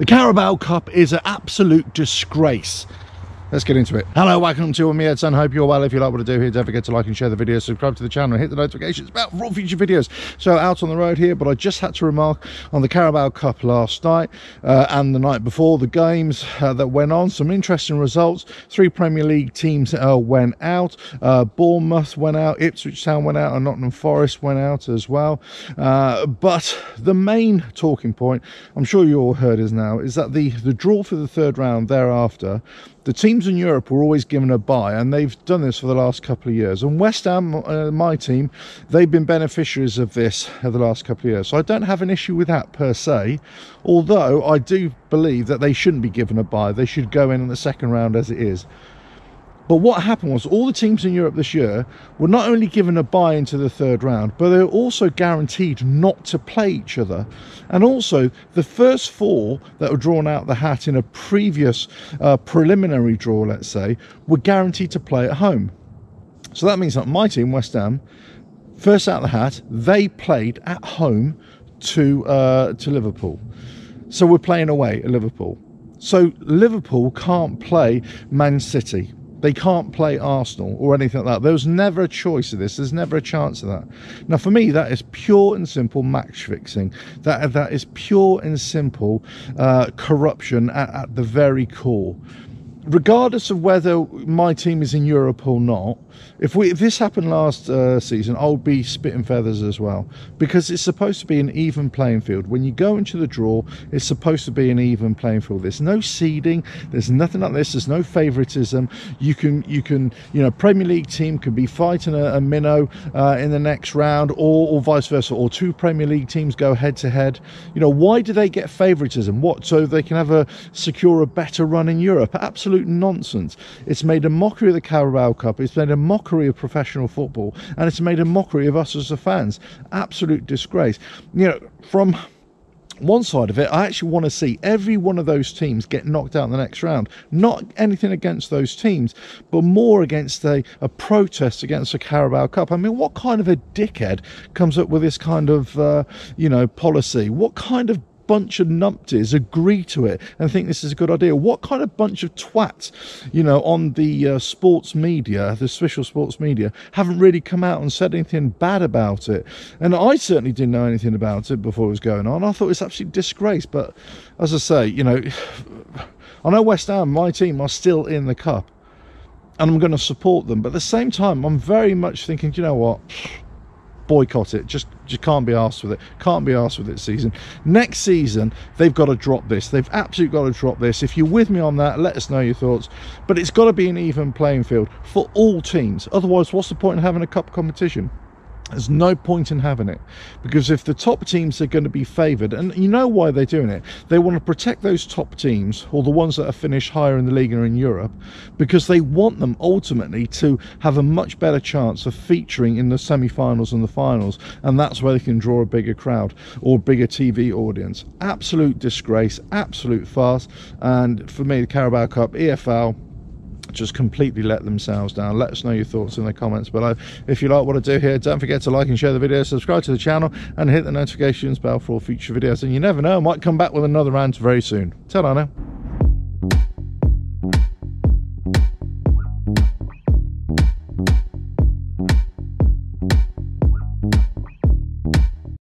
The Carabao Cup is an absolute disgrace. Let's get into it. Hello, welcome to me, Edson. Hope you're well. If you like what I do here, don't forget to like and share the video, subscribe to the channel, and hit the notifications bell for all future videos. So out on the road here, but I just had to remark on the Carabao Cup last night and the night before, the games that went on. Some interesting results. Three Premier League teams went out. Bournemouth went out, Ipswich Town went out, and Nottingham Forest went out as well. But the main talking point, I'm sure you all heard is now, is that the draw for the third round thereafter, the teams in Europe were always given a bye, and they've done this for the last couple of years. And West Ham, my team, they've been beneficiaries of this the last couple of years. So I don't have an issue with that per se, although I do believe that they shouldn't be given a bye. They should go in the second round as it is. But what happened was all the teams in Europe this year were not only given a bye into the third round, but they were also guaranteed not to play each other. And also, the first four that were drawn out of the hat in a previous preliminary draw, let's say, were guaranteed to play at home. So that means that my team, West Ham, first out of the hat, they played at home to Liverpool. So we're playing away at Liverpool. So Liverpool can't play Man City. They can't play Arsenal or anything like that. There was never a choice of this. There's never a chance of that. Now, for me, that is pure and simple match fixing. That is pure and simple corruption at the very core. Regardless of whether my team is in Europe or not, if this happened last season, I'll be spitting feathers as well, because it's supposed to be an even playing field. When you go into the draw, it's supposed to be an even playing field. There's no seeding, there's nothing like this, there's no favoritism. You know, Premier League team could be fighting a minnow in the next round, or vice versa, or two Premier League teams go head to head. You know, why do they get favoritism? What, so they can have secure a better run in Europe? Absolutely nonsense. It's made a mockery of the Carabao Cup, it's made a mockery of professional football, and it's made a mockery of us as the fans. Absolute disgrace. You know, from one side of it, I actually want to see every one of those teams get knocked out in the next round. Not anything against those teams, but more against a protest against the Carabao Cup. I mean, what kind of a dickhead comes up with this kind of, you know, policy? What kind of bunch of numpties agree to it and think this is a good idea? What kind of bunch of twats, you know, on the sports media, the official sports media, haven't really come out and said anything bad about it? And I certainly didn't know anything about it before it was going on. I thought it was absolute disgrace. But as I say, you know, I know West Ham, my team, are still in the cup, and I'm going to support them. But at the same time, I'm very much thinking, you know what? Boycott it. Just can't be arsed with it. Can't be arsed with it this season. Next season, they've got to drop this. They've absolutely got to drop this. If you're with me on that, let us know your thoughts. But it's got to be an even playing field for all teams. Otherwise, what's the point in having a cup competition? There's no point in having it, because if the top teams are going to be favoured, and you know why they're doing it, they want to protect those top teams, or the ones that are finished higher in the league or in Europe, because they want them ultimately to have a much better chance of featuring in the semi-finals and the finals, and that's where they can draw a bigger crowd or bigger TV audience. Absolute disgrace, absolute farce. And for me, the Carabao Cup, EFL, just completely let themselves down. Let us know your thoughts in the comments below. If you like what I do here, don't forget to like and share the video, subscribe to the channel, and hit the notifications bell for all future videos. And you never know, I might come back with another rant very soon. Ta-da now.